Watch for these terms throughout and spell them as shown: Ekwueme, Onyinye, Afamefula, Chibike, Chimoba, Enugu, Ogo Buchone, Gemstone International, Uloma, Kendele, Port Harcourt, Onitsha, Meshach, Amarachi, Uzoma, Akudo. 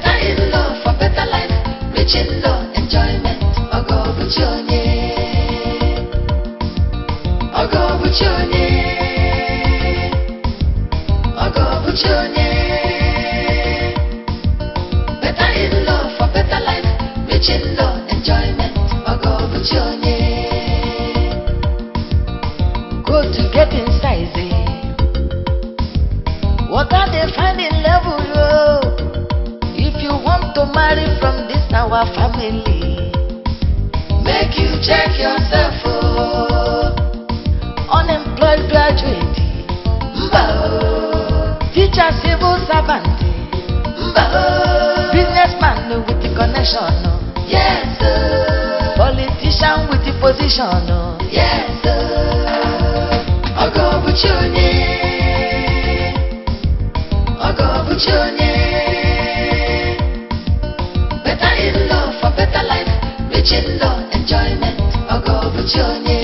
better in law, for better life, rich in law, enjoyment. Ogo Buchone, Ogo Buchone, Ogo Buchone. Better in law, for better life, rich in law, enjoyment. Ogo Buchone. Go to get inside, eh? What are they finding level, oh? If you want to marry from this our family, make you check yourself, oh. Unemployed graduate, mbao. Teacher, civil servant, mbao. Businessman with the connection, oh. Yes, oh. Politician with the position, oh. Yes, oh. Ogo Buchone, Ogo Buchone. For better life, rich in law, enjoyment. Ogo Buchone,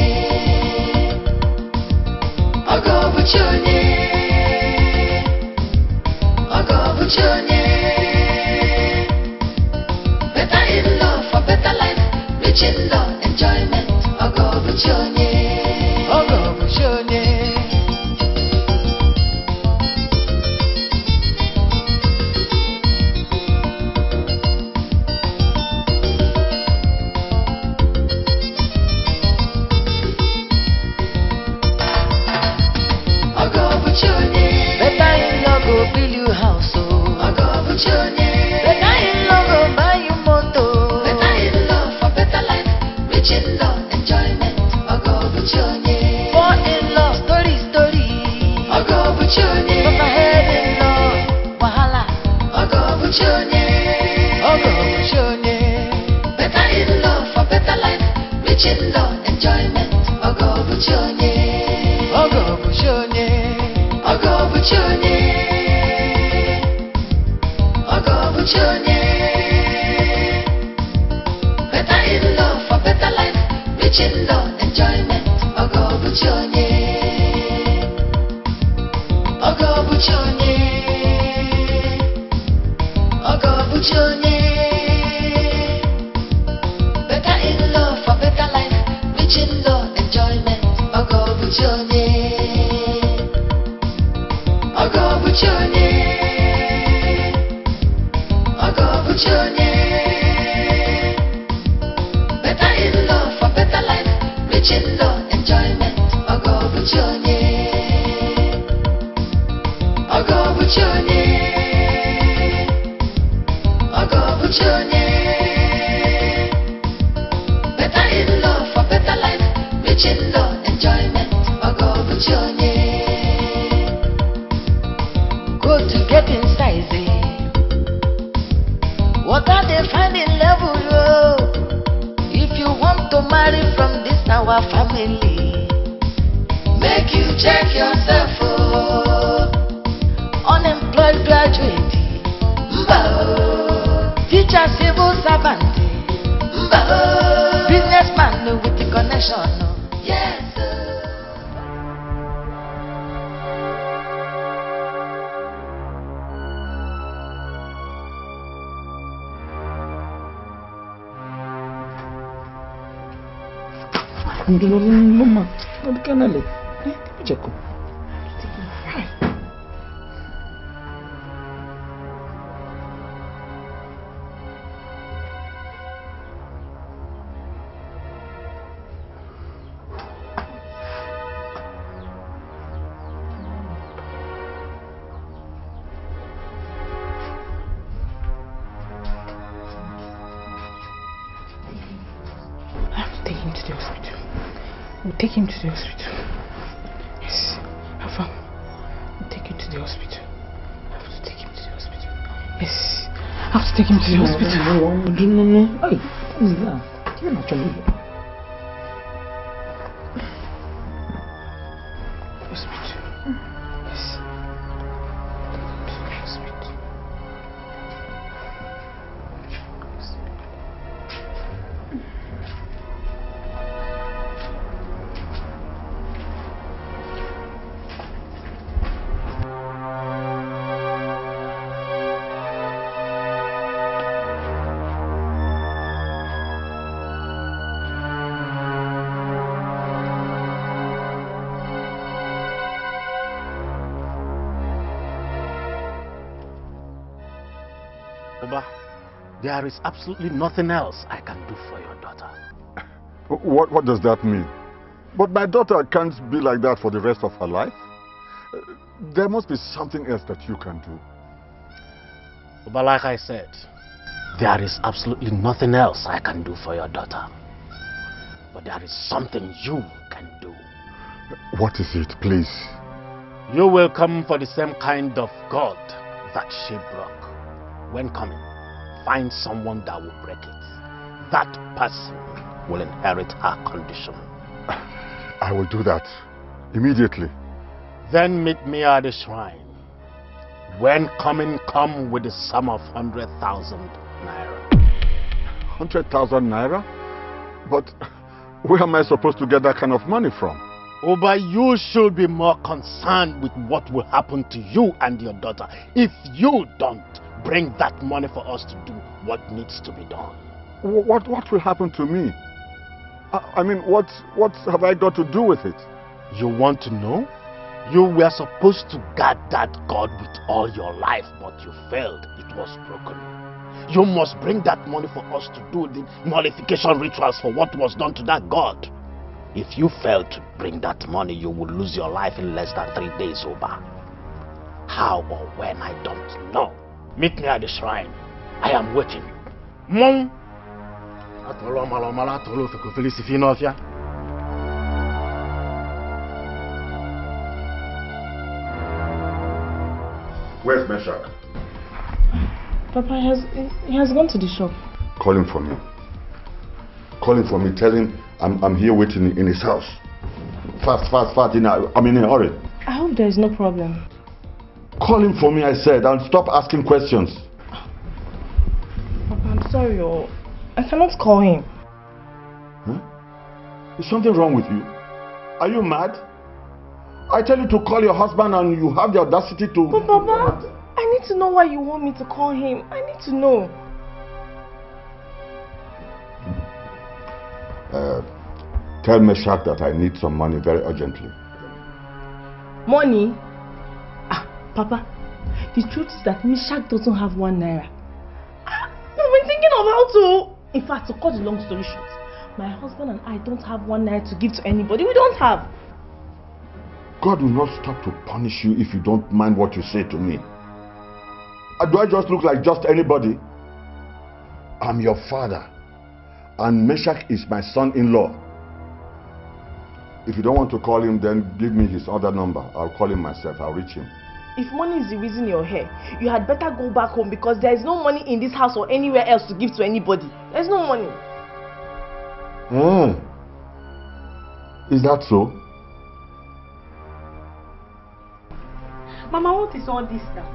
Ogo Buchone, Ogo Buchone. Better in law, for better life, rich in law, enjoyment. Ogo Buchone, Ogo Buchone. Take him to the hospital. Yes, Afam. I'll take you to the hospital. I have to take him to the hospital. Yes, I have to take him to the hospital. No. Hey, what is that? You're not trying to. Hospital. Yes. Take him to the hospital. There is absolutely nothing else I can do for your daughter. What does that mean? But my daughter can't be like that for the rest of her life. There must be something else that you can do. But like I said, there is absolutely nothing else I can do for your daughter. But there is something you can do. What is it, please? You will come for the same kind of God that she broke. When coming, find someone that will break it. That person will inherit her condition. I will do that immediately. Then meet me at the shrine. When coming, come with the sum of 100,000 naira. 100,000 naira? But where am I supposed to get that kind of money from? Oba, you should be more concerned with what will happen to you and your daughter if you don't bring that money for us to do what needs to be done. What will happen to me? I mean, what have I got to do with it? You want to know? You were supposed to guard that God with all your life, but you failed. It was broken. You must bring that money for us to do the nullification rituals for what was done to that God. If you fail to bring that money, you will lose your life in less than 3 days, Oba. How or when, I don't know. Meet me at the shrine. I am waiting. Mom! Where's Meshach? Papa, he has gone to the shop. Call him for me. Call him for me. Tell him I'm here waiting in his house. Fast. I'm in a hurry. I hope there is no problem. Call him for me, I said, and stop asking questions. Papa, I'm sorry. Oh, I cannot call him. Huh? Is something wrong with you? Are you mad? I tell you to call your husband and you have the audacity to... But Papa, I need to know why you want me to call him. I need to know. Tell Meshach that I need some money very urgently. Money? Ah, Papa, the truth is that Meshach doesn't have 1 naira. I've been thinking of how to... In fact, to cut the long story short, my husband and I don't have 1 naira to give to anybody. We don't have. God will not stop to punish you if you don't mind what you say to me. Do I just look like just anybody? I'm your father, and Meshach is my son-in-law. If you don't want to call him, then give me his other number. I'll call him myself. I'll reach him. If money is the reason you're here, you had better go back home, because there is no money in this house or anywhere else to give to anybody. There's no money. Is that so? Mama, what is all this now?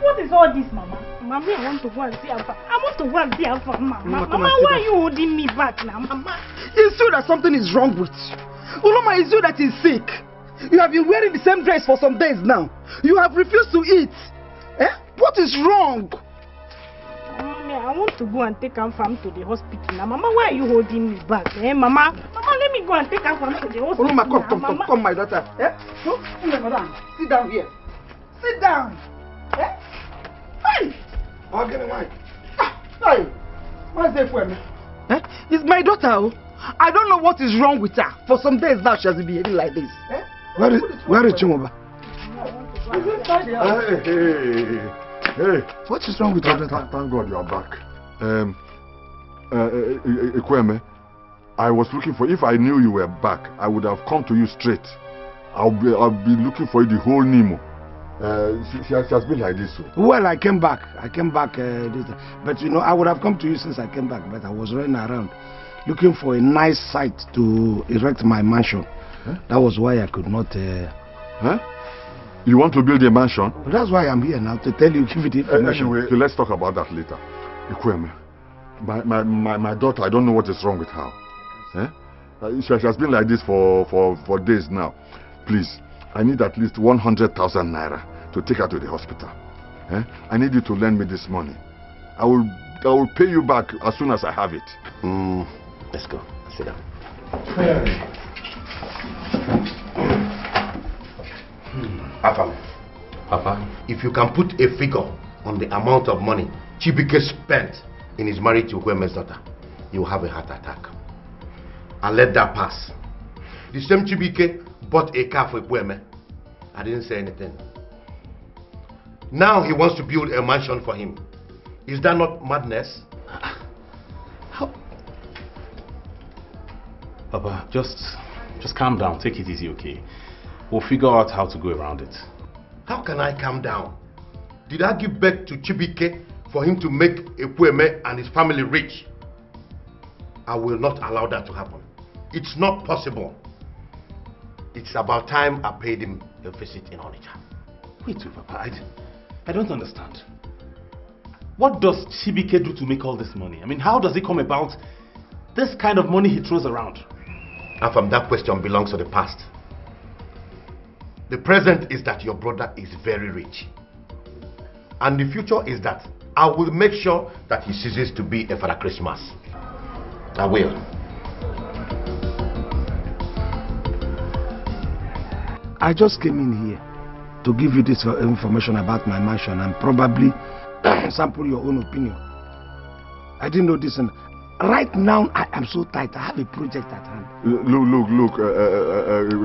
What is all this, Mama? Mama, I want to go and see Alpha. I want to go and see Alpha, Mama. Mama, why are you holding me back now, Mama? It's you that something is wrong with you. Uloma, it's you that is sick. You have been wearing the same dress for some days now. You have refused to eat. Eh? What is wrong? Mama, I want to go and take Alpha to the hospital now. Mama, why are you holding me back? Eh, Mama? Mama, let me go and take Alpha to the hospital. Uloma, come, my daughter. Eh? No? Madam, sit down here. Sit down. Eh? Hey! I'll get a mic. Hey! Where's Ekwueme? Eh? It's my daughter. I don't know what is wrong with her. For some days now, she has been behaving like this. Eh? Where is Chimoba? Hey! What is wrong with her? Thank God you are back. Ekwueme, I was looking for... If I knew you were back, I would have come to you straight. I'll be looking for you the whole Nemo. She has been like this. So. Well, I came back. But you know, I would have come to you since I came back, but I was running around looking for a nice site to erect my mansion. Huh? That was why I could not. Huh? You want to build a mansion? Well, that's why I'm here now, to tell you, give it information. Anyway, so let's talk about that later. Ekwueme, my daughter, I don't know what is wrong with her. Huh? She has been like this for days now. Please, I need at least 100,000 naira. To take her to the hospital. Eh? I need you to lend me this money. I will pay you back as soon as I have it. Let's go. Sit down. Afam, Papa, if you can put a figure on the amount of money Chibike spent in his marriage to Ukweme's daughter, he will have a heart attack. And let that pass. The same Chibike bought a car for Ekwueme. I didn't say anything. Now he wants to build a mansion for him. Is that not madness? How? Baba, just calm down. Take it easy, okay? We'll figure out how to go around it. How can I calm down? Did I give back to Chibike for him to make Ekwueme and his family rich? I will not allow that to happen. It's not possible. It's about time I paid him a visit in Onitsha. Wait, Papa, I don't understand. What does Chibike do to make all this money? I mean, how does it come about this kind of money he throws around? And from that question belongs to the past. The present is that your brother is very rich. And the future is that I will make sure that he ceases to be a Father Christmas. I will. I just came in here to give you this information about my mansion and probably sample your own opinion. I didn't know this. And right now, I am so tight. I have a project at hand. Look,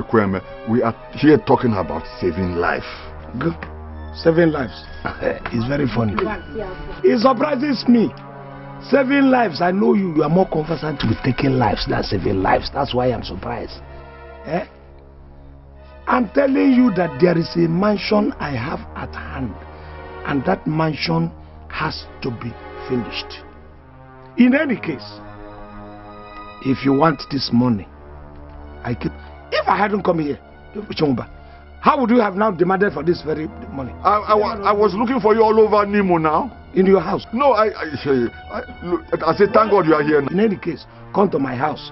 Ekwueme, we are here talking about saving life. Good. Saving lives. It's very funny. It surprises me. Saving lives. I know you are more conversant with taking lives than saving lives. That's why I'm surprised. Eh? I'm telling you that there is a mansion I have at hand, and that mansion has to be finished. In any case, if you want this money, if I hadn't come here, how would you have now demanded for this very money? I was looking for you all over Nemo now. In your house? No, I say thank God you are here now. In any case, come to my house.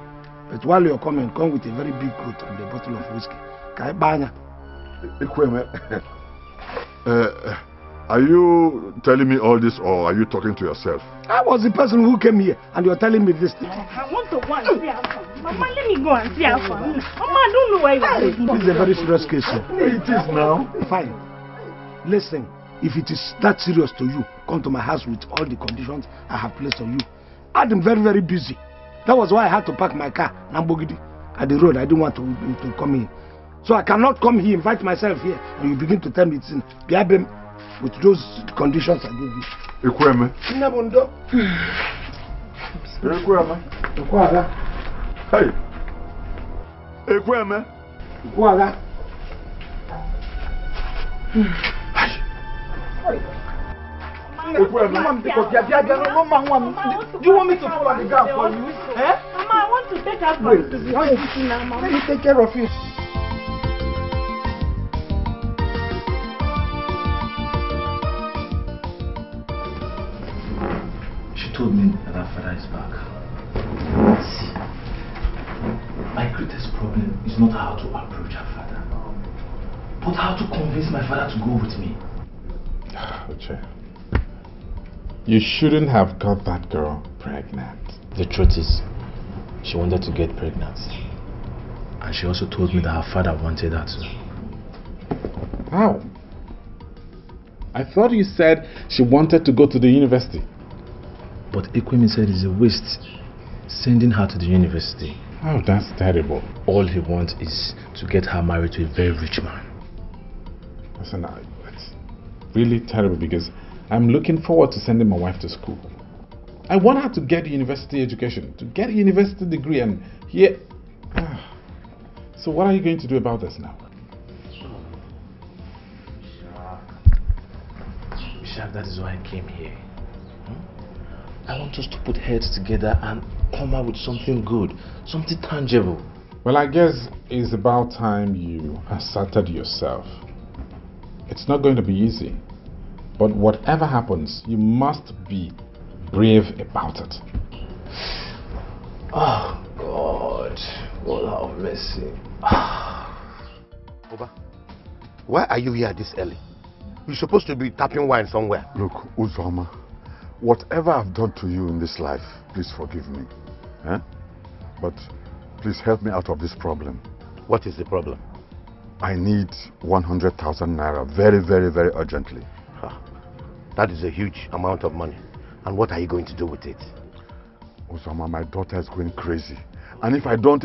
But while you're coming, come with a very big coat and a bottle of whiskey. Are you telling me all this, or are you talking to yourself? I was the person who came here, and you're telling me this thing. I want to go and see how far. Mama, let me go and see how far. Mama, I don't know where you are. This is a very serious case, sir. It is now. Fine. Listen, if it is that serious to you, come to my house with all the conditions I have placed on you. I'm very, very busy. That was why I had to park my car, Nambogidi, at the road. I didn't want to come in. So I cannot come here, invite myself here, and you begin to tell me it's in Biabem with those conditions I gave you. Ekwueme. Ekwueme. Hey. Ekwueme. Ekwueme. Do you want me to follow the girl for you? Eh? Mama, I want to take her from the hospital now, Mama. Let me take care of you. Told me that our father is back. See, my greatest problem is not how to approach our father, but how to convince my father to go with me. Uche, you shouldn't have got that girl pregnant. The truth is, she wanted to get pregnant. And she also told me that her father wanted her to. How? I thought you said she wanted to go to the university. But Ekwueme said it's a waste sending her to the university. Oh, that's terrible. All he wants is to get her married to a very rich man. Listen, it's really terrible because I'm looking forward to sending my wife to school. I want her to get a university education, to get a university degree, and here... So what are you going to do about this now? Meshach, that is why I came here. I want us to put heads together and come up with something good, something tangible. Well, I guess it's about time you asserted yourself. It's not going to be easy, but whatever happens, you must be brave about it. Oh, God. God have mercy. Oba, why are you here this early? You're supposed to be tapping wine somewhere. Look, Uzoma. Whatever I've done to you in this life, please forgive me. Eh? But please help me out of this problem. What is the problem? I need 100,000 naira very, very, very urgently. That is a huge amount of money. And what are you going to do with it? Uzoma, my daughter is going crazy. And if I don't,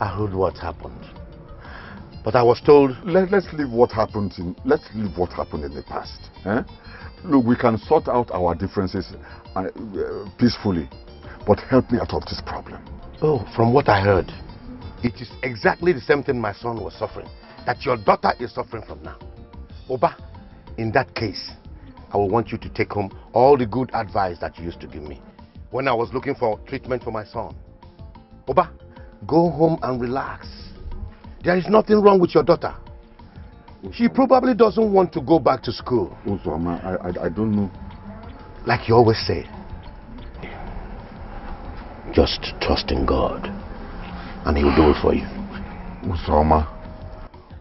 I heard what happened. But I was told... Let's leave what happened in, the past. Eh? Look, we can sort out our differences peacefully, but help me out of this problem. Oh, from what I heard, it is exactly the same thing my son was suffering, that your daughter is suffering from now. Oba, in that case, I will want you to take home all the good advice that you used to give me when I was looking for treatment for my son. Oba, go home and relax. There is nothing wrong with your daughter. Uzoma. She probably doesn't want to go back to school. Uzoma, I don't know. Like you always say, just trust in God and He will do it for you. Uzoma.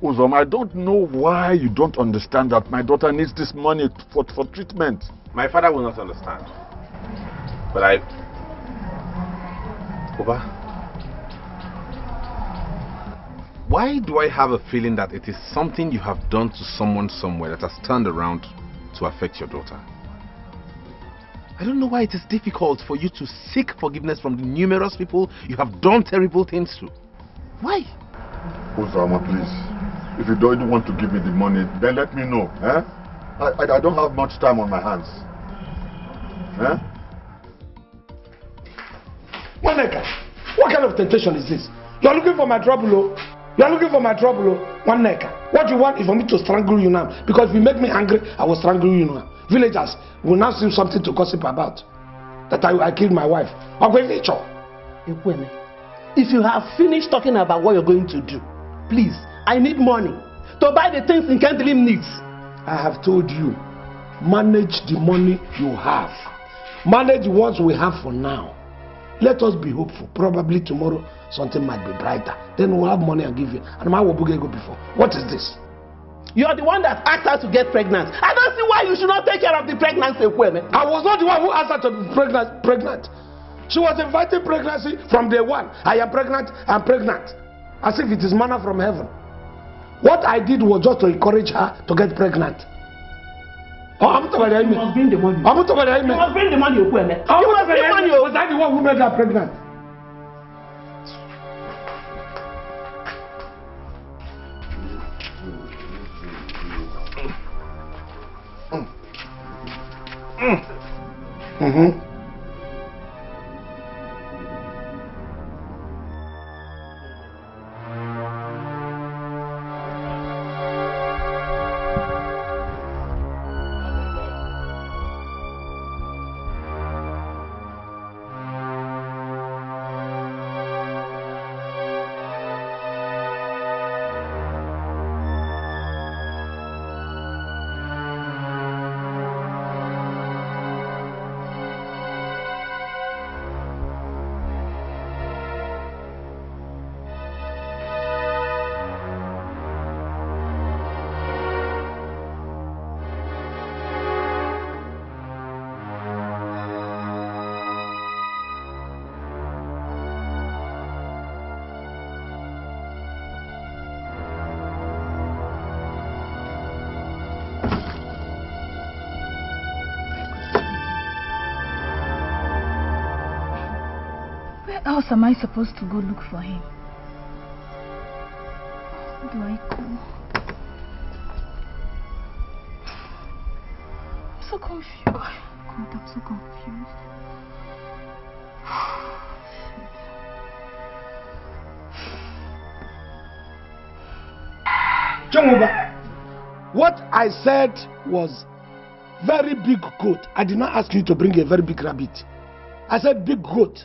Uzoma, I don't know why you don't understand that my daughter needs this money for treatment. My father will not understand. But Oba. Why do I have a feeling that it is something you have done to someone somewhere that has turned around to affect your daughter? I don't know why it is difficult for you to seek forgiveness from the numerous people you have done terrible things to. Why? Uzoma, please. If you don't want to give me the money, then let me know. Eh? I don't have much time on my hands. Eh? Maneka, what kind of temptation is this? You are looking for my trouble, oh? You're looking for my trouble, one neck. What you want is for me to strangle you now. Because if you make me angry, I will strangle you now. Villagers will now see something to gossip about. That I killed my wife. Ekwueme, if you have finished talking about what you're going to do, please, I need money to buy the things in Kendele needs. I have told you, manage the money you have. Manage what we have for now. Let us be hopeful. Probably tomorrow something might be brighter. Then we'll have money and give you. And my wobuge go before. What is this? You are the one that asked her to get pregnant. I don't see why you should not take care of the pregnancy, women. I was not the one who asked her to be pregnant. She was inviting pregnancy from day one. I am pregnant. I'm pregnant. As if it is manna from heaven. What I did was just to encourage her to get pregnant. Oh, I'm talking about you. You must bring the money. I'm talking about you. You must bring the money, Ekwueme. You must bring the money. Was I the one who made her pregnant? Where else am I supposed to go look for him? Where do I go? I'm so confused. God, I'm so confused. Chongoba, what I said was very big goat. I did not ask you to bring a very big rabbit. I said big goat.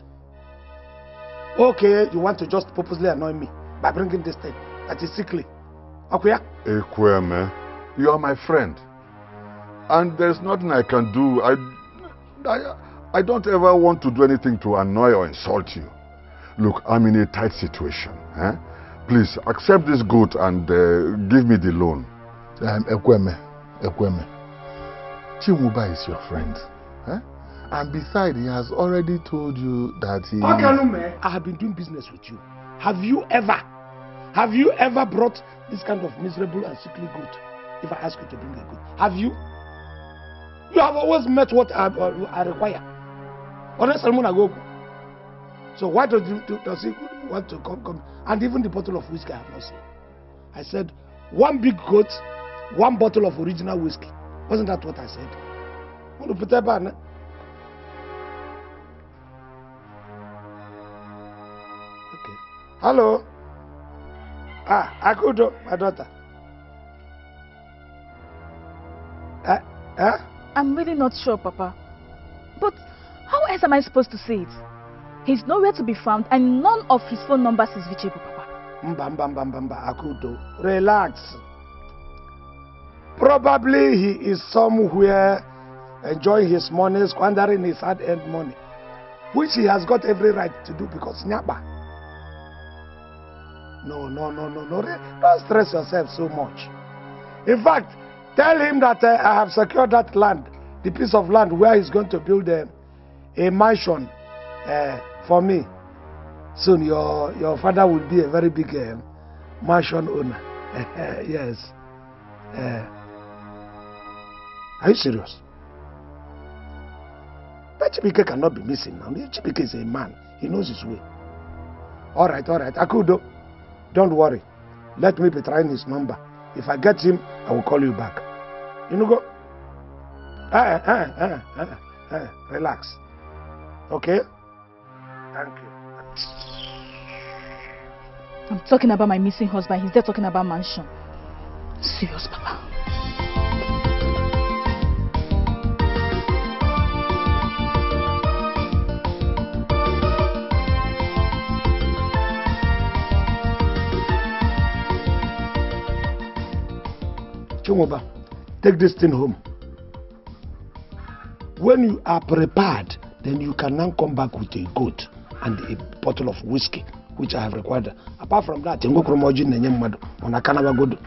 Okay, you want to just purposely annoy me by bringing this thing that is sickly. Akuya? Ekwueme, you are my friend. And there's nothing I can do. I don't ever want to do anything to annoy or insult you. Look, I'm in a tight situation. Eh? Please, accept this goat and give me the loan. Ekwueme. Chimuba is your friend. Eh? And besides, he has already told you that he... Okalume, I have been doing business with you. Have you ever brought this kind of miserable and sickly goat? If I ask you to bring a goat, have you? You have always met what I require. Unless I'm going to go. So why does he want to come? And even the bottle of whiskey I have not seen. I said, one big goat, one bottle of original whiskey. Wasn't that what I said? Okay. Hello? Akudo, my daughter. I'm really not sure, Papa. But how else am I supposed to see it? He's nowhere to be found and none of his phone numbers is reachable, Papa. Akudo, relax. Probably he is somewhere enjoying his money, squandering his hard-earned money, which he has got every right to do because Nyaba. No. Don't stress yourself so much. In fact, tell him that I have secured that land, the piece of land where he's going to build a mansion for me. Soon your father will be a very big mansion owner. Yes. Are you serious? But Chibike cannot be missing now. Chibike is a man. He knows his way. All right. Akudo, don't worry. Let me be trying his number. If I get him, I will call you back. You know, go. Relax. Okay? Thank you. I'm talking about my missing husband. He's there talking about mansion. Serious, Papa. Chimoba, take this thing home. When you are prepared, then you can now come back with a goat and a bottle of whiskey, which I have required. Apart from that, you go from Ojin and Yamado on a cannabis good.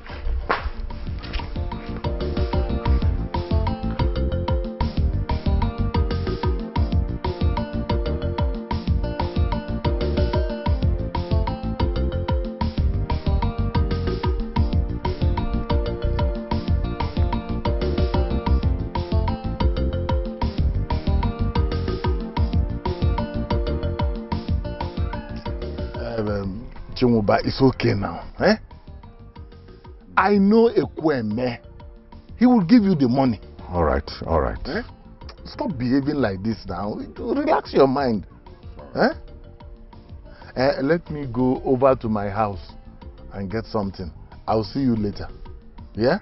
But it's okay now. Eh? I know Ekwueme. He will give you the money. All right. Eh? Stop behaving like this now. Relax your mind. Eh? Let me go over to my house and get something. I'll see you later. Yeah?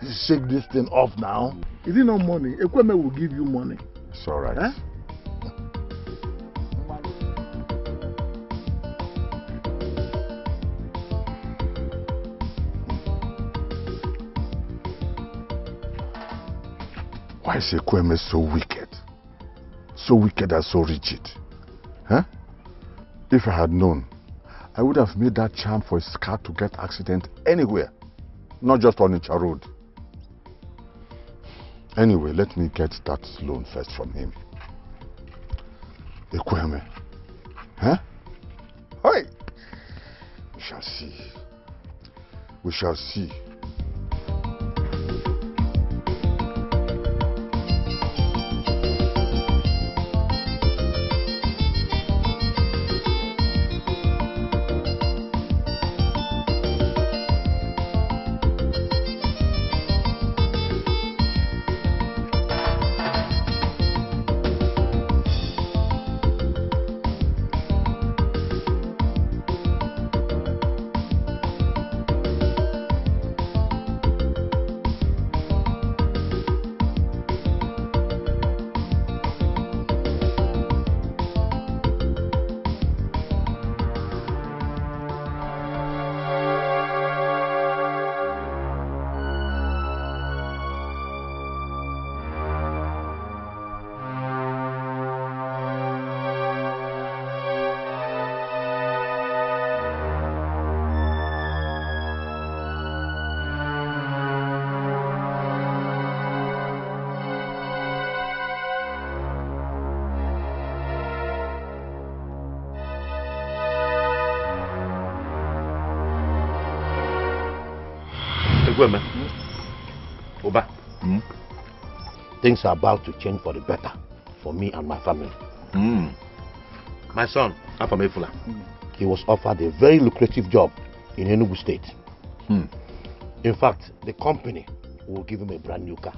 You shake this thing off now. Is it not money? Ekwueme will give you money. It's all right. Eh? Why is Ekwueme so wicked? So wicked and so rigid. Huh? If I had known, I would have made that charm for his car to get accident anywhere, not just on Onitsha Road. Anyway, let me get that loan first from him. Ekwueme. Huh? Hey! We shall see. We shall see. things are about to change for the better for me and my family. Mm. My son, Afamefula, he was offered a very lucrative job in Enugu State. Mm. In fact, the company will give him a brand new car.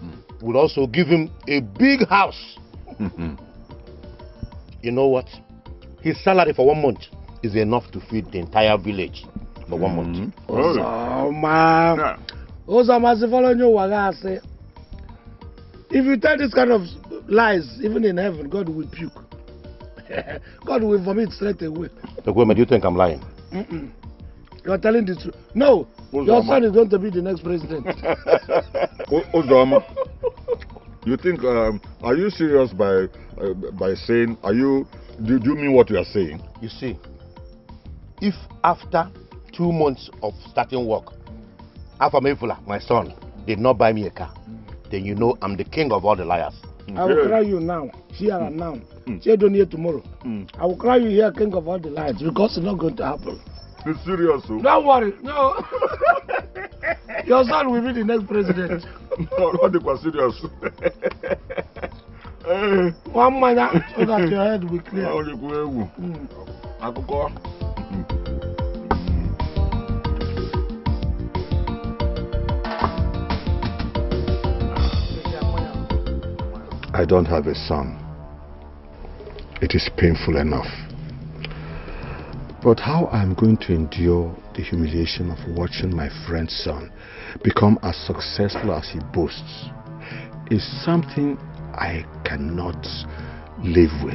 Mm. Will also give him a big house. Mm-hmm. You know what? His salary for 1 month is enough to feed the entire village for 1 month. Uzoma. Uzoma, if you tell this kind of lies, even in heaven, God will puke. God will vomit straight away. Ekwueme, do you think I'm lying? Mm-mm. You are telling the truth. No, Uzoma, your son is going to be the next president. Uzoma, you think? Are you serious by saying? Are you? Do you mean what you are saying? You see, if after 2 months of starting work, Afamefula, my son, did not buy me a car, then you know I'm the king of all the liars. I will cry you now, here and now. Say don't hear tomorrow. I will cry you here, king of all the liars, because it's not going to happen. Be serious, so. Don't worry, no. Your son will be the next president. No, not the serious. Hey. One minute so that your head will clear. Mm. I don't have a son. It is painful enough. But how I'm going to endure the humiliation of watching my friend's son become as successful as he boasts is something I cannot live with.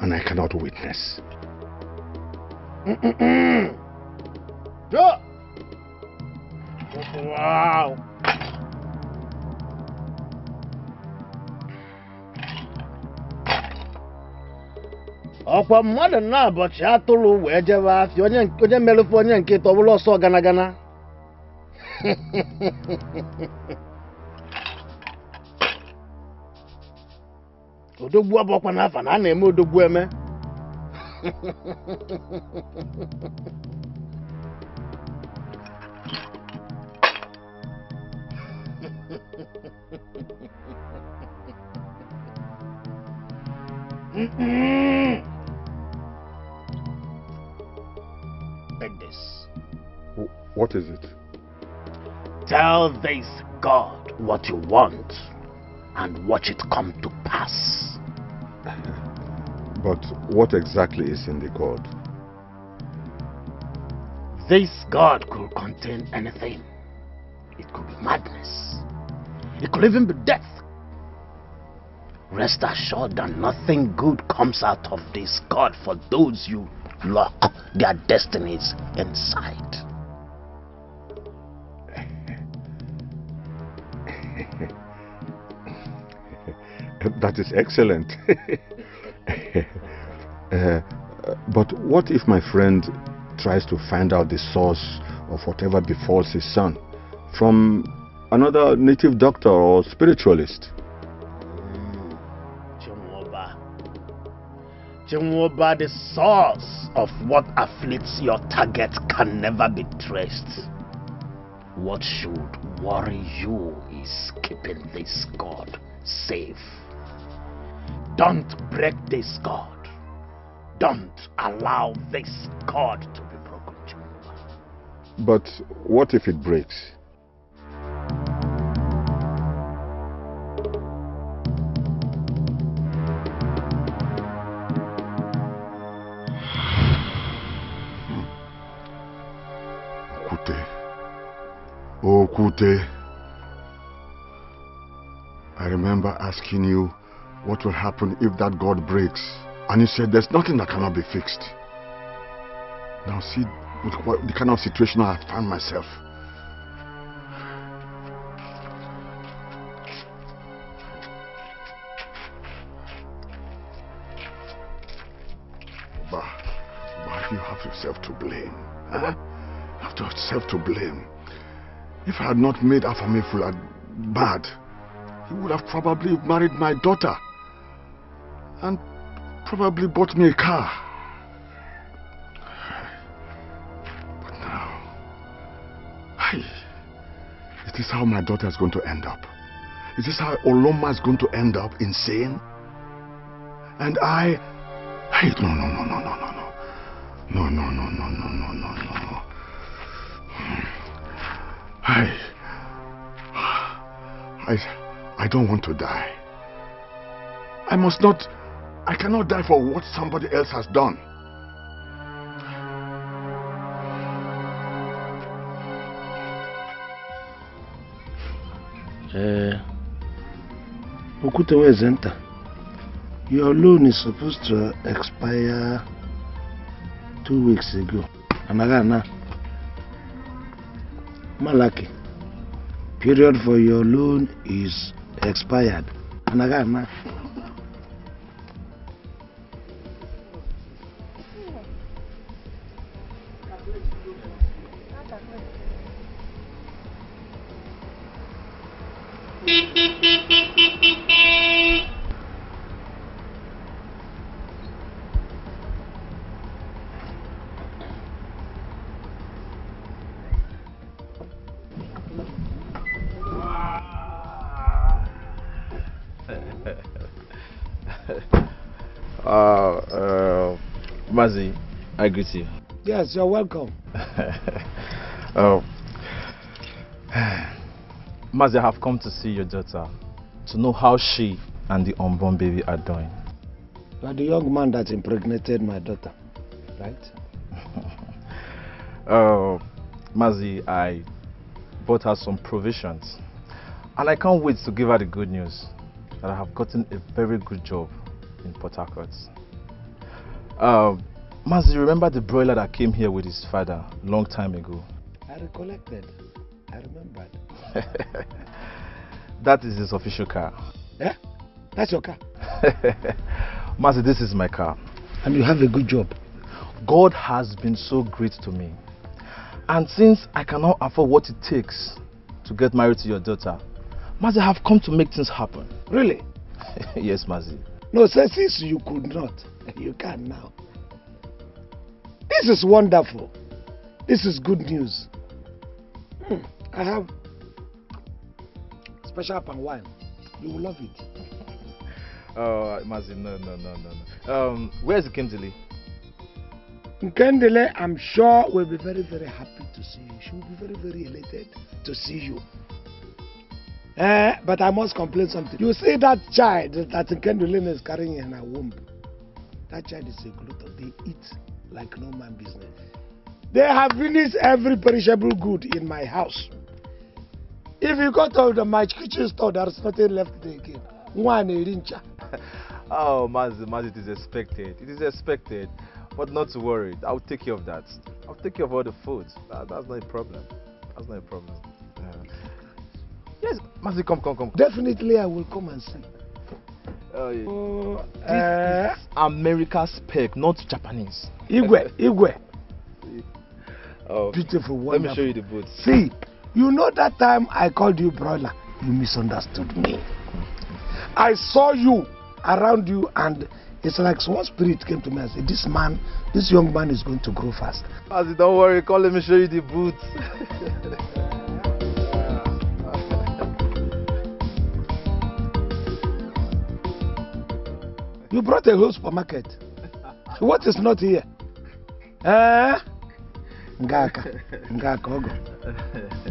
And I cannot witness. Wow! Okwa mmadụ na abọchị atụrụ wee jebe afị onye mmelufu onye nke tọbụla ọsọ gana gana. Odogwu abọkwa na afa na a na-eme odogwu eme. This. What is it? Tell this God what you want and watch it come to pass. But what exactly is in the God? This God could contain anything. It could be madness. It could even be death. Rest assured that nothing good comes out of this God for those you lock their destinies inside. That is excellent. But what if my friend tries to find out the source of whatever befalls his son from another native doctor or spiritualist? The source of what afflicts your target can never be traced. What should worry you is keeping this God safe. Don't break this God. Don't allow this God to be broken, Chibike. But what if it breaks? Oh, Kute, I remember asking you what will happen if that God breaks, and you said there's nothing that cannot be fixed. Now see what the kind of situation I have found myself. But you have yourself to blame. Huh? You have yourself to blame. If I had not made Afamefula bad, he would have probably married my daughter and probably bought me a car. But now, it is how my daughter is going to end up. Is this how Uloma is going to end up? Insane? And I no. I don't want to die. I must not. I cannot die for what somebody else has done. Okutewe Zenta, your loan is supposed to expire 2 weeks ago. Anagana. Malaki, period for your loan is expired. Anagana. Mazi, I greet you. Yes, you're welcome. Mazi, I have come to see your daughter, to know how she and the unborn baby are doing. You are the young man that impregnated my daughter, right? Mazi, I bought her some provisions, and I can't wait to give her the good news that I have gotten a very good job in Port Harcourt. Mazi, remember the broiler that came here with his father long time ago? I recollected. I remembered. That is his official car. Yeah? That's your car? Mazi, this is my car. And you have a good job. God has been so great to me. And since I cannot afford what it takes to get married to your daughter, Mazi, I have come to make things happen. Really? Yes, Mazi. No, sir, since you could not, you can now. This is wonderful. This is good news. I have special palm wine. You will love it. Oh, Mazi, no. Where's Kendele? Kendele, I'm sure, will be very, very happy to see you. She will be very, very elated to see you. But I must complain something. You see that child that Kendele is carrying in her womb? That child is a glutton. They eat like no man business. They have finished every perishable good in my house. If you go to my kitchen store, there is nothing left there again. One rincha. Oh, Mazi, it is expected. It is expected. But not to worry. I'll take care of that. I'll take care of all the food. That's not a problem. That's not a problem. Yes, Mazi, come. Definitely, I will come and see. Oh, yeah. This is America's peg, not Japanese. Igwe. Oh, beautiful, wonderful. Let me show you the boots. See, you know that time I called you brother, you misunderstood me. I saw you around you, and it's like one spirit came to me and said, this young man is going to grow fast. Mazi, don't worry, come, let me show you the boots. You brought a whole supermarket. What is not here? Eh? Ngaka ogo.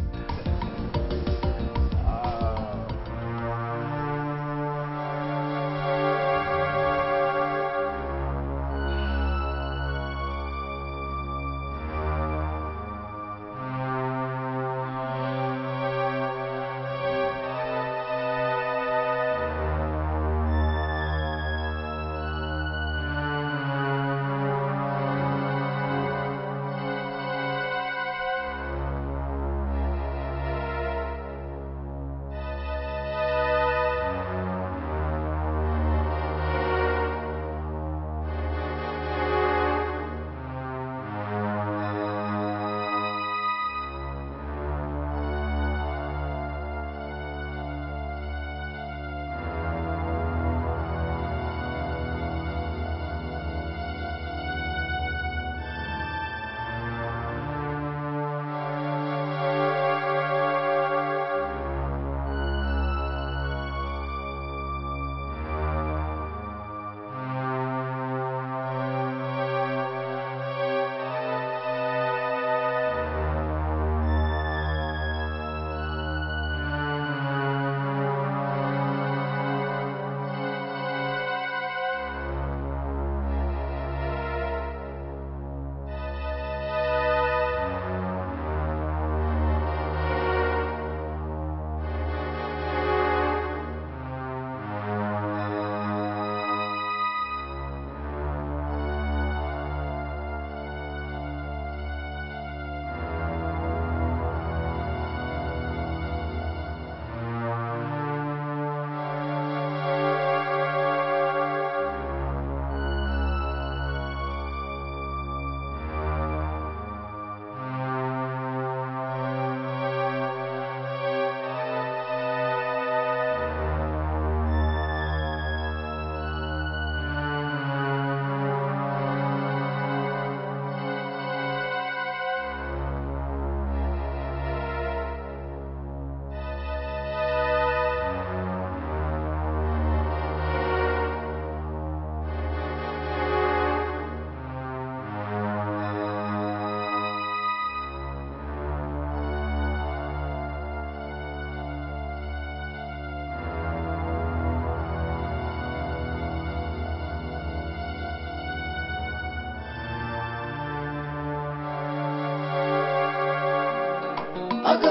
Better in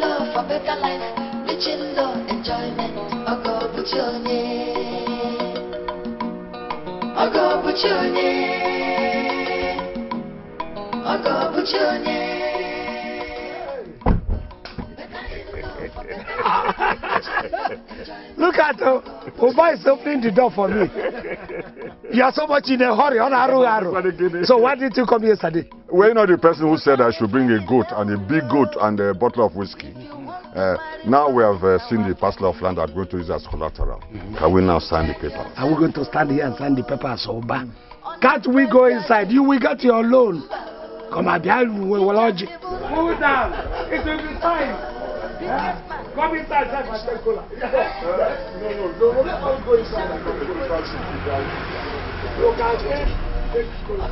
love for better life, rich in love, enjoyment. Look at her. Oba is opening the door for me. You are so much in a hurry. So why did you come yesterday? Well, you know the person who said I should bring a goat, and a big goat, and a bottle of whiskey. Now we have seen the parcel of land that we're going to use as collateral. Can we now sign the paper? Are we going to stand here and sign the paper as Oba? Can't we go inside? You will get your loan. Come on, lodge. Move down. It will be signed. Come inside, no, let us go inside and go to the taxi. Look at him, take cola.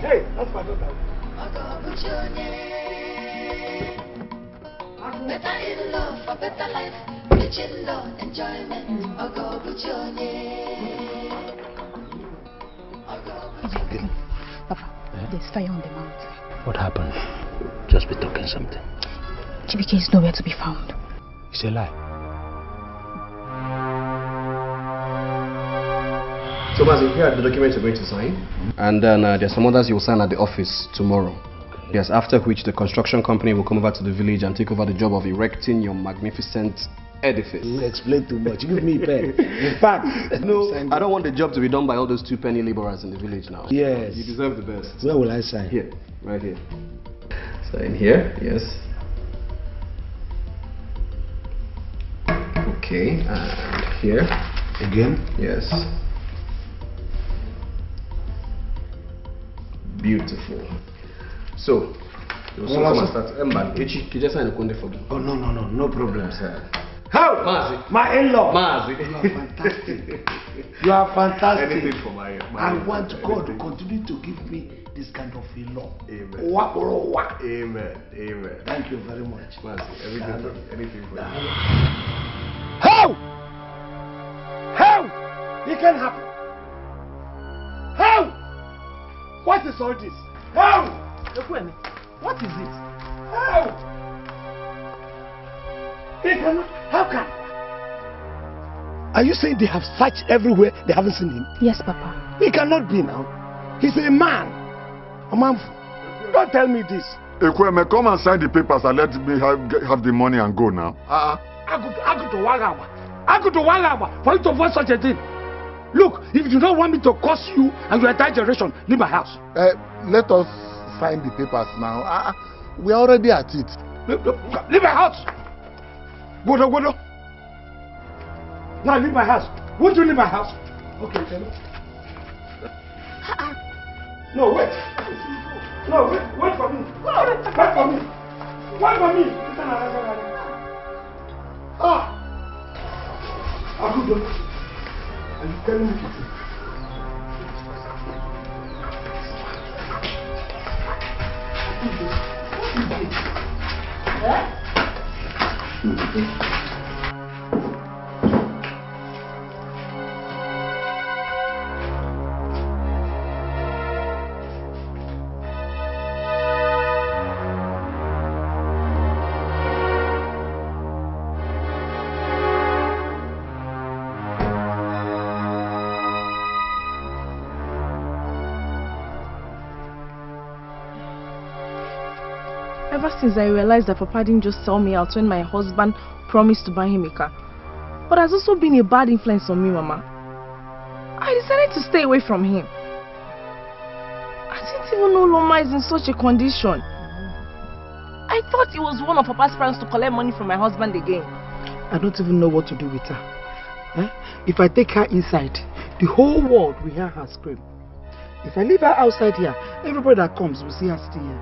Hey, that's my daughter. Better in love for better life, rich in love, enjoyment. Papa, there's fire on the mountain. What happened? Just be talking something. Chibike is nowhere to be found. It's a lie. So, Basil, here are the documents you're going to sign. And then there's some others you'll sign at the office tomorrow. Okay. Yes, after which the construction company will come over to the village and take over the job of erecting your magnificent edifice. You explain too much. Give me pen. In fact, no, I don't want the job to be done by all those 2 penny laborers in the village now. Yes. You deserve the best. Where will I sign? Here, right here. So in here, yes. Okay, and here. Again? Yes. Beautiful. So, you will start. Oh, no problem, sir. How? Mazi. My in-law. Mazi. You are fantastic. You are fantastic. Anything for my I want God to continue to give me this kind of a law. Amen. Amen. Amen. Thank you very much. Anything for you. How? How? It can happen. How? What is all this? How? Ekwueme, what is it? How? It cannot. How can? Are you saying they have searched everywhere? They haven't seen him? Yes, Papa. It cannot be now. He's a man. Don't tell me this. Ekwueme, come and sign the papers and let me have the money and go now. Akudo Wagawa. For you to avoid such a thing. Look, if you don't want me to curse you and your entire generation, leave my house. Let us sign the papers now. We are already at it. Leave my house. Godo. Now leave my house. Won't you leave my house? Okay, tell me. No, wait. No, wait for me. Wait for me. Akudo, are you telling me the truth? What is this? Ever since I realized that Papa didn't just sell me out when my husband promised to buy him a car, but has also been a bad influence on me, Mama. I decided to stay away from him. I didn't even know Uloma is in such a condition. I thought it was one of Papa's plans to collect money from my husband again. I don't even know what to do with her. If I take her inside, the whole world will hear her scream. If I leave her outside here, everybody that comes will see her still here.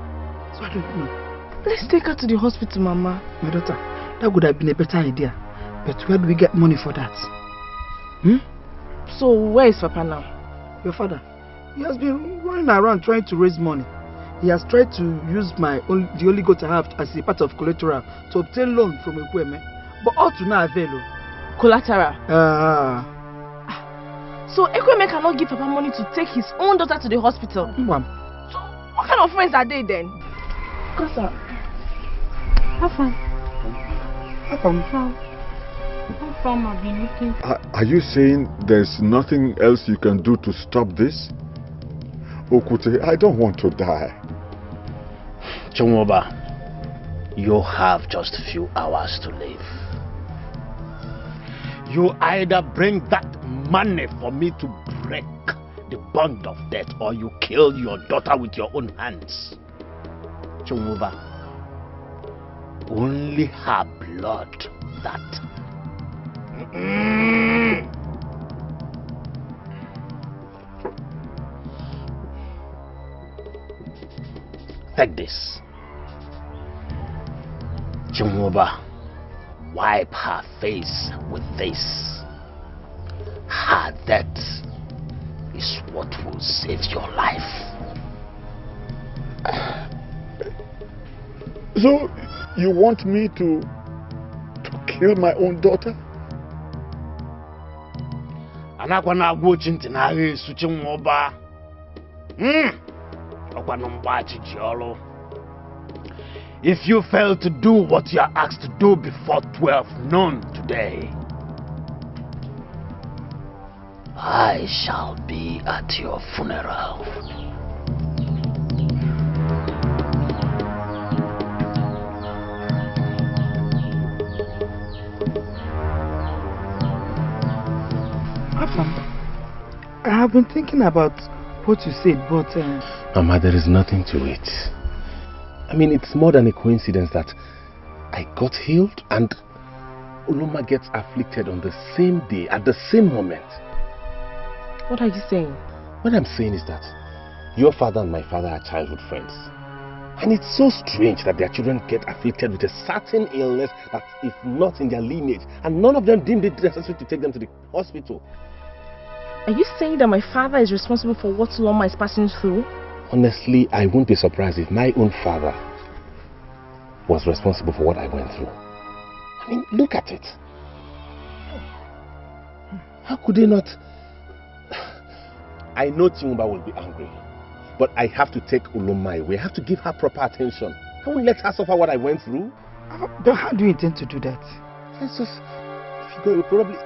So I don't know. Let's take her to the hospital, Mama. My daughter, that would have been a better idea. But where do we get money for that? So where is Papa now? Your father? He has been running around trying to raise money. He has tried to use the only goat I have as a part of collateral to obtain loan from Ekwueme. But all to no avail. Collateral? So Ekwueme cannot give Papa money to take his own daughter to the hospital. Mom. So what kind of friends are they then? Kosa. How far I've been looking. Are you saying there's nothing else you can do to stop this? Okute, I don't want to die. Chonwoba, you have just a few hours to live. You either bring that money for me to break the bond of death, or you kill your daughter with your own hands. Chonwoba, only her blood that. Take this. Chimwoba, wipe her face with this. Her death is what will save your life. So, you want me to kill my own daughter? If you fail to do what you are asked to do before 12 noon today, I shall be at your funeral. Papa, I have been thinking about what you said, but... Mama, there is nothing to it. I mean, it's more than a coincidence that I got healed and Uloma gets afflicted on the same day, at the same moment. What are you saying? What I'm saying is that your father and my father are childhood friends. And it's so strange that their children get afflicted with a certain illness that is not in their lineage, and none of them deemed it necessary to take them to the hospital. Are you saying that my father is responsible for what Uloma is passing through? Honestly, I won't be surprised if my own father was responsible for what I went through. I mean, look at it. How could they not? I know Chimba will be angry, but I have to take Uloma away. I have to give her proper attention. I won't let her suffer what I went through. But how do you intend to do that? Let's just... If you go, you'll probably...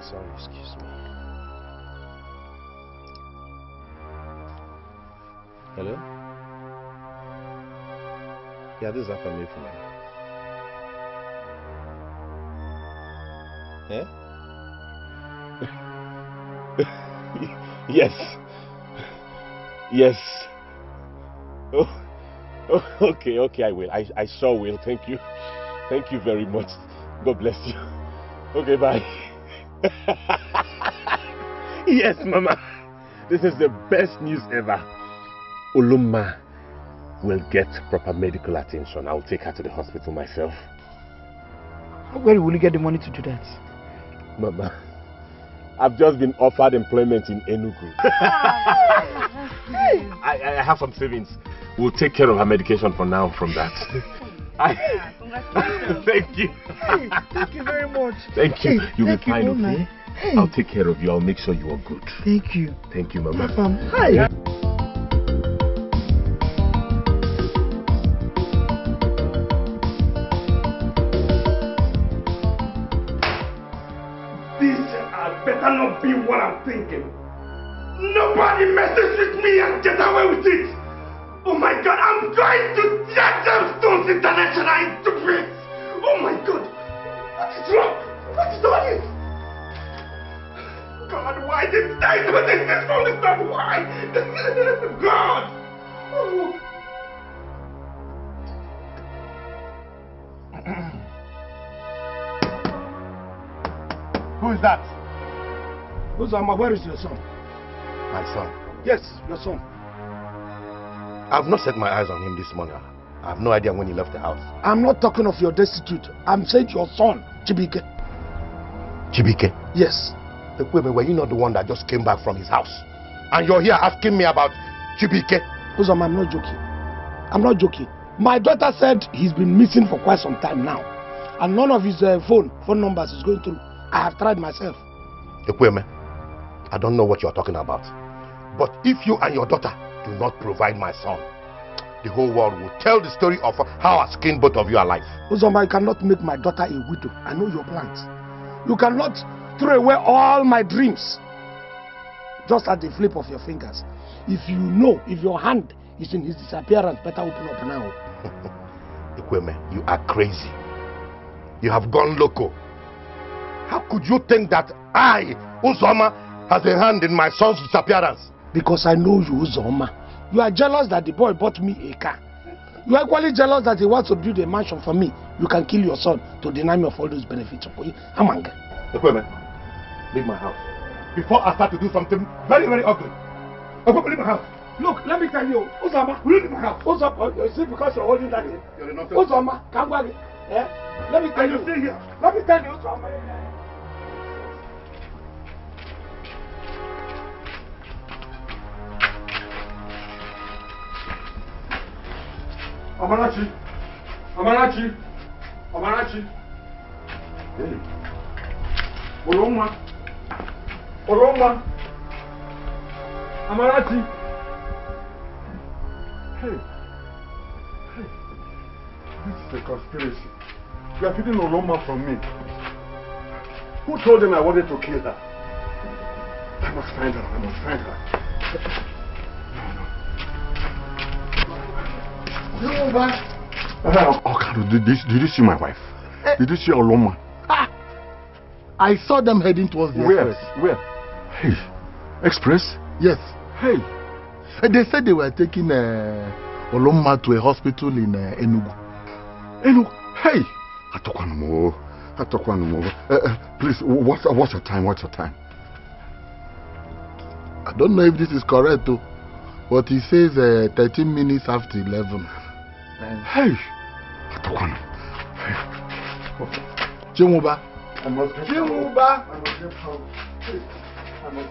Sorry, excuse me. Hello? Yeah, this is Afamefula. Eh? Yes. Yes. Oh, okay, I will. I sure will. Thank you. Thank you very much. God bless you. Okay, bye. Yes, Mama. This is the best news ever. Uloma will get proper medical attention. I will take her to the hospital myself. Where will you get the money to do that? Mama, I've just been offered employment in Enugu. I have some savings. We'll take care of her medication for now from that. Congratulations. Thank you. Thank you very much. Thank you. You'll be fine, okay? I'll take care of you. I'll make sure you are good. Thank you. Thank you, Mama. Hi. Be what I'm thinking. Nobody messes with me and get away with it. Oh my God, I'm going to drag Gemstone International into prison. Oh my God, what is wrong? What is all this? God, why did I do this from the start? Why? God. Oh. Who is that? Uzoma, where is your son? My son? Yes, your son. I've not set my eyes on him this morning. I have no idea when he left the house. I'm not talking of your destitute. I'm saying your son, Chibike. Chibike? Yes. Ekwueme, were you not the one that just came back from his house? And you're here asking me about Chibike? Uzoma, I'm not joking. I'm not joking. My daughter said he's been missing for quite some time now. And none of his phone numbers is going through. I have tried myself. Ekwueme. I don't know what you're talking about. But if you and your daughter do not provide my son, the whole world will tell the story of how I skinned both of you alive. Uzoma, you cannot make my daughter a widow. I know your plans. You cannot throw away all my dreams just at the flip of your fingers. If you know, if your hand is in his disappearance, better open up now. Ekwueme, you are crazy. You have gone loco. How could you think that I, Uzoma, has a hand in my son's disappearance? Because I know you, Uzoma. You are jealous that the boy bought me a car. You are equally jealous that he wants to build a mansion for me. You can kill your son to deny me of all those benefits. Amanga. Ekwueme, leave my house before I start to do something very, very ugly. Ekwueme, leave my house. Look, let me tell you, Uzoma, leave my house. Uzoma, you see, because you're holding that in. You're not Uzoma, come back. Eh? Let me tell you. You stay here. Let me tell you, Uzoma. Amarachi! Amarachi! Amarachi! Hey! Uloma! Uloma! Amarachi! Hey! Hey! This is a conspiracy. You are feeding Uloma from me. Who told them I wanted to kill her? I must find her. I must find her. Oh, did you see my wife? Did you see Uloma? Ah, I saw them heading towards the express. Where? Hey, express? Yes. Hey. They said they were taking Uloma to a hospital in Enugu. Enugu? Hey. Please, what's your time? What's your time? I don't know if this is correct, though, but he says 13 minutes after 11. Hey! Atokwana! Hey! Chimuba! I must get Chimuba! I must get power. I must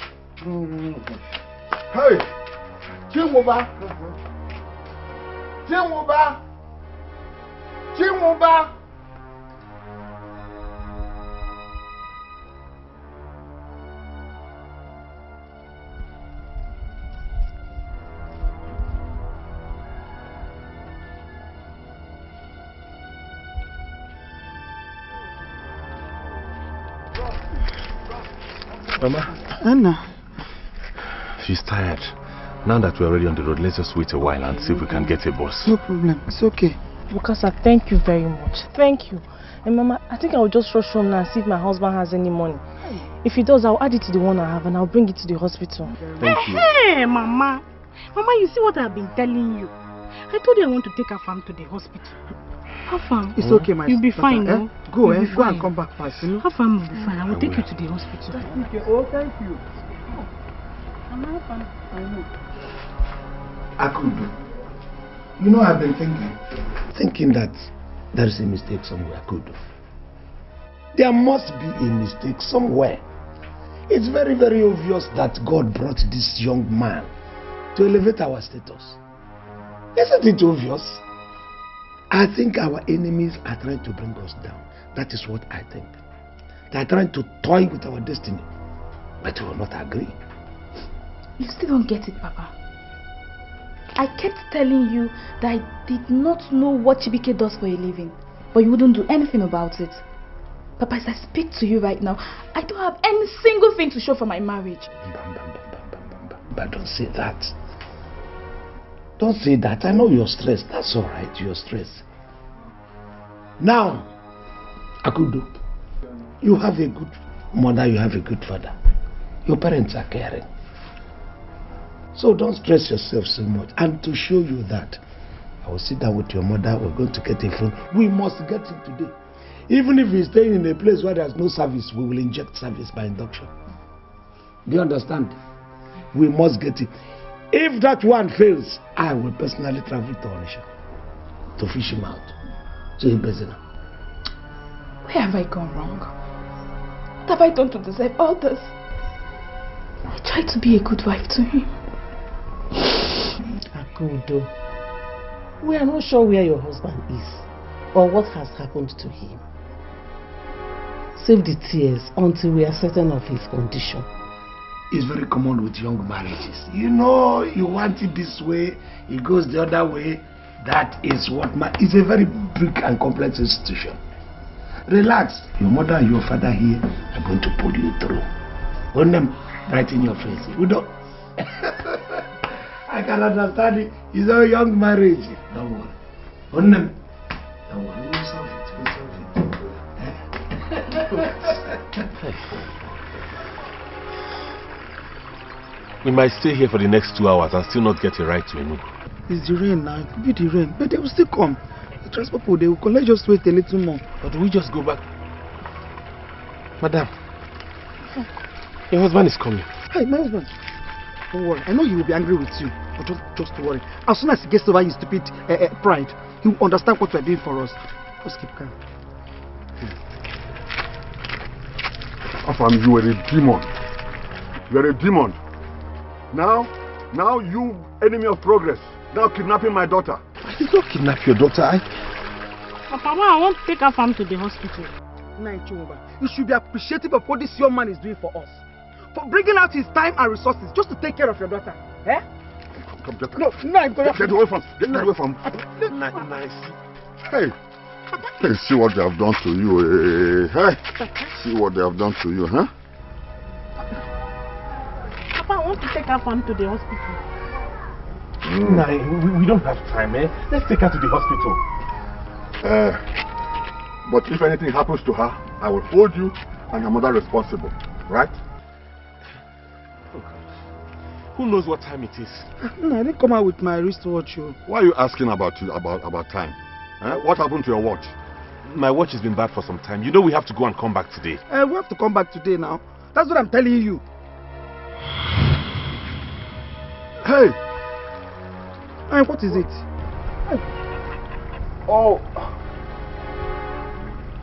get power. Hey! Chimuba! Chimuba! Chimuba! Mama? Anna. She's tired. Now that we're already on the road, let's just wait a while and see if we can get a bus. No problem. It's okay. Bukasa, thank you very much. Thank you. And Mama, I think I'll just rush home now and see if my husband has any money. If he does, I'll add it to the one I have and I'll bring it to the hospital. Thank you. Hey, Mama. Mama, you see what I've been telling you. I told you I want to take Afam to the hospital. Afam. It's okay, my sister. You'll be fine, no? Go, eh? Go and come back fast. Afam will be fine. I will take you to the hospital. Okay, oh, thank you. Akudo, you know, I've been thinking that there is a mistake somewhere, Akudo. There must be a mistake somewhere. It's very, very obvious that God brought this young man to elevate our status. Isn't it obvious? I think our enemies are trying to bring us down. That is what I think. They are trying to toy with our destiny. But we will not agree. You still don't get it, Papa. I kept telling you that I did not know what Chibike does for a living. But you wouldn't do anything about it. Papa, as I speak to you right now, I don't have any single thing to show for my marriage. But don't say that. Don't say that. I know you're stressed. That's all right. You're stressed. Now, Akudo, you have a good mother. You have a good father. Your parents are caring. So don't stress yourself so much. And to show you that, I will sit down with your mother. We're going to get a phone. We must get him today. Even if he's staying in a place where there's no service, we will inject service by induction. Do you understand? We must get it. If that one fails, I will personally travel to Onitsha to fish him out. So he better know. Where have I gone wrong? What have I done to deserve all this? I tried to be a good wife to him. Akudo, we are not sure where your husband is or what has happened to him. Save the tears until we are certain of his condition. is very common with young marriages. You know, you want it this way, it goes the other way. That is what it's a very big and complex institution. Relax. Your mother and your father here are going to pull you through. Hold them right in your face. You don't. I can understand it. It's a young marriage. Don't worry. Hold them. Don't worry. We'll solve it. We'll solve it. We might stay here for the next 2 hours and still not get a ride to Enugu. It's the rain now. It could be the rain, but they will still come. The transport people, they will come. Let's just wait a little more. Or do we just go back? Madam, your husband is coming. Hi, my husband. Don't worry. I know he will be angry with you, but don't just worry. As soon as he gets over his stupid pride, he will understand what you are doing for us. Just keep calm. Afam, you are a demon. You are a demon. Now you, enemy of progress. Now kidnapping my daughter. I did not kidnap your daughter, I... Papa, I want to take her farm to the hospital. You should be appreciative of what this young man is doing for us. For bringing out his time and resources just to take care of your daughter. Eh? Come, come, no, no, get away from... Get away from... Nice. Hey. Hey, see what they have done to you. Hey. See what they have done to you, huh? Papa, I want to take her farm to the hospital. Mm. Nah, we don't have time, eh? Let's take her to the hospital. But if anything happens to her, I will hold you and your mother responsible, right? Oh God. Who knows what time it is? No, I didn't come out with my wristwatch. Why are you asking about time? Eh? What happened to your watch? My watch has been bad for some time. You know we have to go and come back today. We have to come back today now. That's what I'm telling you. Hey! And what is it? Oh.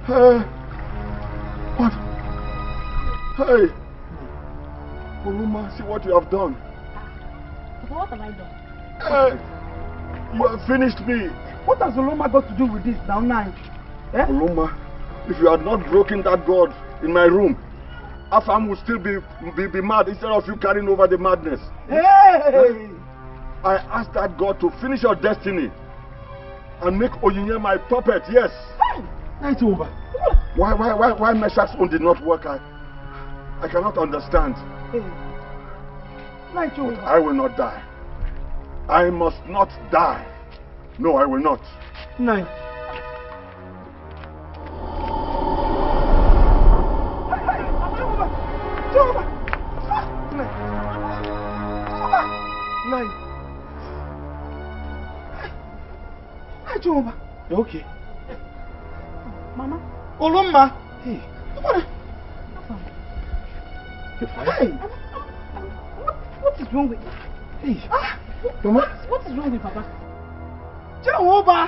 Hey. What? Hey. Uloma, see what you have done. Papa, what have I done? Hey. You have finished me. What has Uloma got to do with this now, night? Eh? Uloma, if you had not broken that god in my room, Afam would still be mad instead of you carrying over the madness. Hey! I asked that God to finish your destiny and make Onyinye my puppet, yes. Hey, night over. Why Meshach's own did not work? I cannot understand. Hey. Night over. But I will not die. I must not die. No, I will not. Night. Night. You're okay. Mama? Uloma! Hey. You're fine. What is wrong with you? Hey. Ah, Mama? What is wrong with Papa? Jehovah!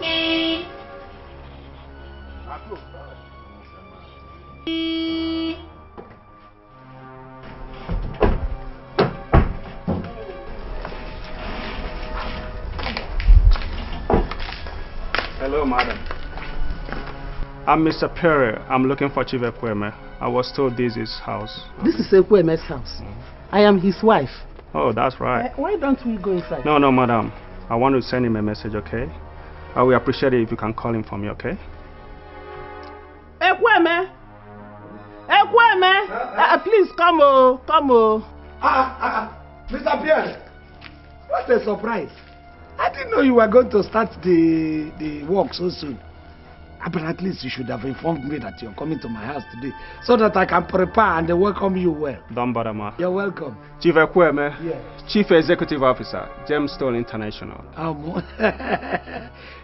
Hey. Hello, madam. I'm Mr. Perry. I'm looking for Chief Ekwueme. I was told this is his house. This is Ekwueme's house. I am his wife. Oh, that's right. Why don't we go inside? No, madam. I want to send him a message, okay? I will appreciate it if you can call him for me, okay? Ekwueme! Ekwueme! Please, come. Mr. Pierre! What a surprise! I didn't know you were going to start the work so soon. But at least you should have informed me that you're coming to my house today so that I can prepare and welcome you well. Don't bother, ma. You're welcome. Chief Ekwueme, yeah. Chief Executive Officer, Gemstone International.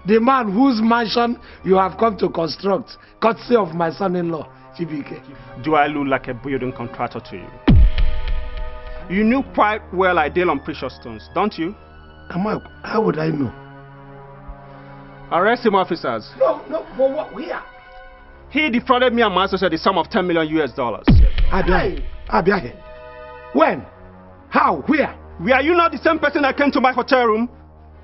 The man whose mansion you have come to construct, courtesy of my son-in-law, Chibike. Do I look like a building contractor to you? You knew quite well I deal on precious stones, don't you? How would I know? Arrest him, officers. No, for what? Where? He defrauded me and my associate the sum of $10 million. Abiahe. When? How? Where? Were you not the same person that came to my hotel room?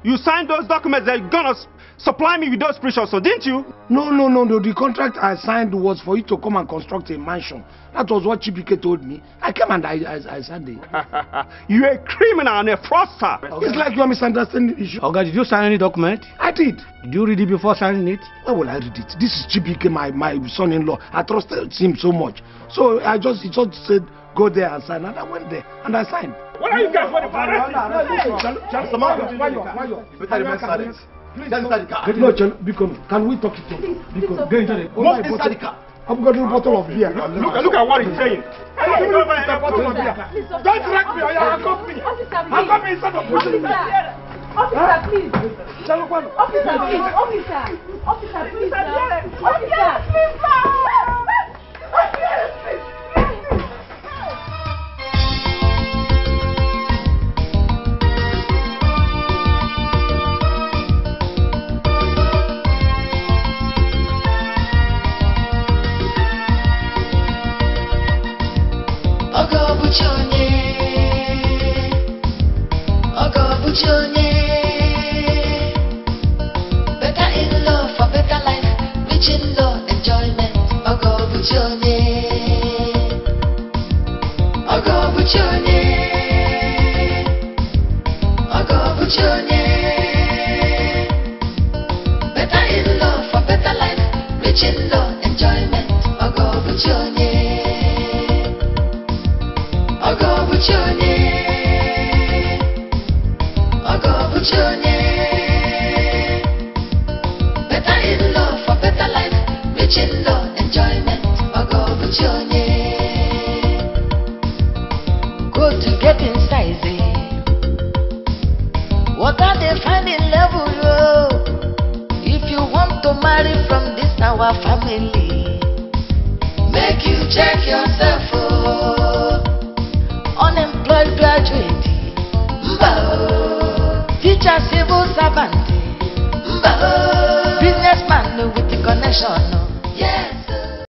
You signed those documents that you're going to supply me with those precious, so didn't you? No. The contract I signed was for you to come and construct a mansion. That was what Chibike told me. I came and I signed it. You're a criminal and a fraudster. Okay. It's like you're misunderstanding the issue. Okay, did you sign any document? I did. Did you read it before signing it? Why will I read it? This is Chibike, my son-in-law. I trusted him so much. So he just said, go there and sign. And I went there and I signed. What are you guys for the party? Can we talk it to? Move inside the car. I've got a bottle of beer. Look at what he's saying. Don't drag me. I'll come in. I'll come inside the police. Officer, please. Officer, please. Officer, please. Better in love for better life, rich in love, enjoyment. Ogo Buchone. Better in love for better life, rich in love, enjoyment. Ogo Buchone. Ogo Buchone. Better in love for better life, rich in love, enjoyment. Ogo Buchone. Go to get inside. What are they finding level low? If you want to marry from this our family, make you check yourself. Oh. Unemployed graduate, teacher, civil servant, businessman with the connection. Yes.